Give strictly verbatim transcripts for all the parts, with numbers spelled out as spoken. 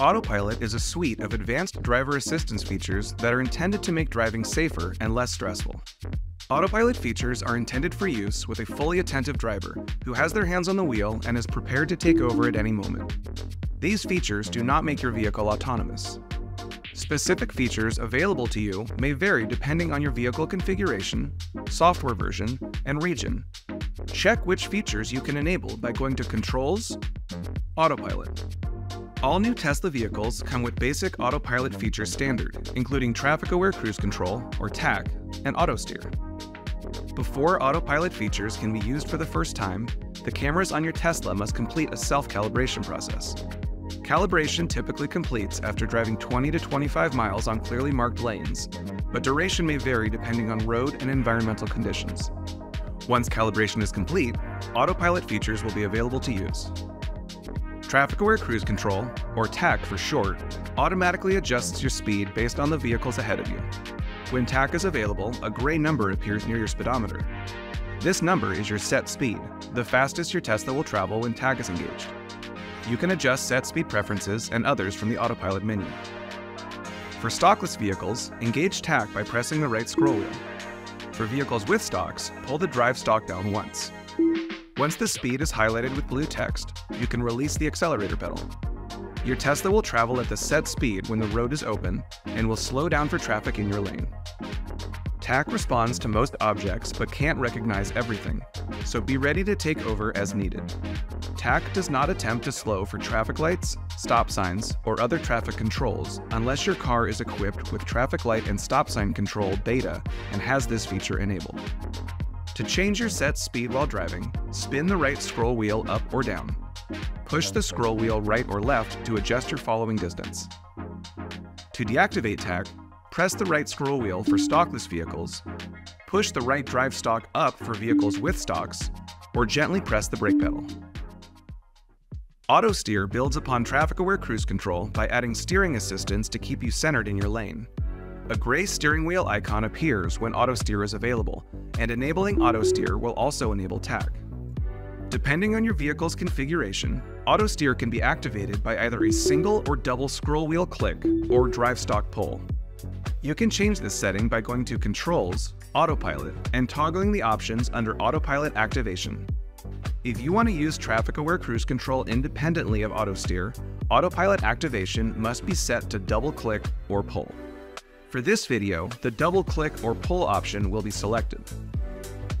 Autopilot is a suite of advanced driver assistance features that are intended to make driving safer and less stressful. Autopilot features are intended for use with a fully attentive driver who has their hands on the wheel and is prepared to take over at any moment. These features do not make your vehicle autonomous. Specific features available to you may vary depending on your vehicle configuration, software version, and region. Check which features you can enable by going to Controls, Autopilot. All new Tesla vehicles come with basic Autopilot feature standard, including Traffic-Aware Cruise Control, or T A C, and Autosteer. Before Autopilot features can be used for the first time, the cameras on your Tesla must complete a self-calibration process. Calibration typically completes after driving twenty to twenty-five miles on clearly marked lanes, but duration may vary depending on road and environmental conditions. Once calibration is complete, Autopilot features will be available to use. Traffic-Aware Cruise Control, or T A C for short, automatically adjusts your speed based on the vehicles ahead of you. When T A C is available, a gray number appears near your speedometer. This number is your set speed, the fastest your Tesla will travel when T A C is engaged. You can adjust set speed preferences and others from the Autopilot menu. For stockless vehicles, engage T A C by pressing the right scroll wheel. For vehicles with stocks, pull the drive stock down once. Once the speed is highlighted with blue text, you can release the accelerator pedal. Your Tesla will travel at the set speed when the road is open and will slow down for traffic in your lane. T A C responds to most objects but can't recognize everything, so be ready to take over as needed. T A C does not attempt to slow for traffic lights, stop signs, or other traffic controls unless your car is equipped with traffic light and stop sign control data and has this feature enabled. To change your set speed while driving, spin the right scroll wheel up or down. Push the scroll wheel right or left to adjust your following distance. To deactivate T A C, press the right scroll wheel for stockless vehicles, push the right drive stock up for vehicles with stocks, or gently press the brake pedal. Autosteer builds upon Traffic-Aware Cruise Control by adding steering assistance to keep you centered in your lane. A gray steering wheel icon appears when Autosteer is available, and enabling Autosteer will also enable T A C. Depending on your vehicle's configuration, Autosteer can be activated by either a single or double scroll wheel click or drive stock pull. You can change this setting by going to Controls, Autopilot, and toggling the options under Autopilot Activation. If you want to use Traffic-Aware Cruise Control independently of Autosteer, Autopilot Activation must be set to double click or pull. For this video, the double click or pull option will be selected.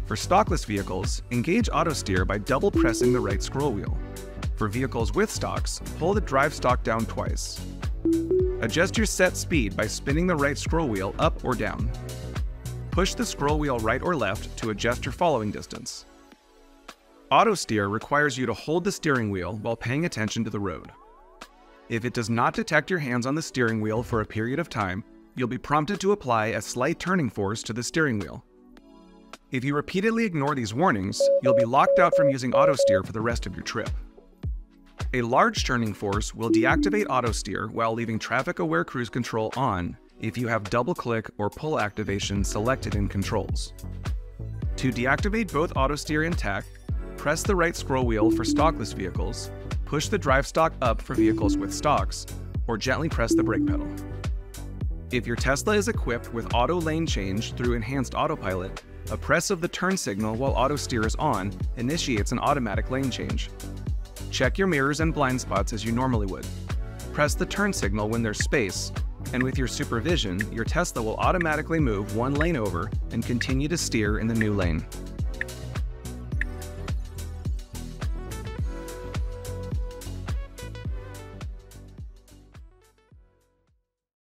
For stockless vehicles, engage Autosteer by double pressing the right scroll wheel. For vehicles with stocks, pull the drive stock down twice. Adjust your set speed by spinning the right scroll wheel up or down. Push the scroll wheel right or left to adjust your following distance. Autosteer requires you to hold the steering wheel while paying attention to the road. If it does not detect your hands on the steering wheel for a period of time, you'll be prompted to apply a slight turning force to the steering wheel. If you repeatedly ignore these warnings, you'll be locked out from using Autosteer for the rest of your trip. A large turning force will deactivate Autosteer while leaving Traffic-Aware Cruise Control on if you have double-click or pull activation selected in Controls. To deactivate both Autosteer and T A C, press the right scroll wheel for stockless vehicles, push the drive stock up for vehicles with stocks, or gently press the brake pedal. If your Tesla is equipped with auto lane change through Enhanced Autopilot, a press of the turn signal while Autosteer is on initiates an automatic lane change. Check your mirrors and blind spots as you normally would. Press the turn signal when there's space, and with your supervision, your Tesla will automatically move one lane over and continue to steer in the new lane.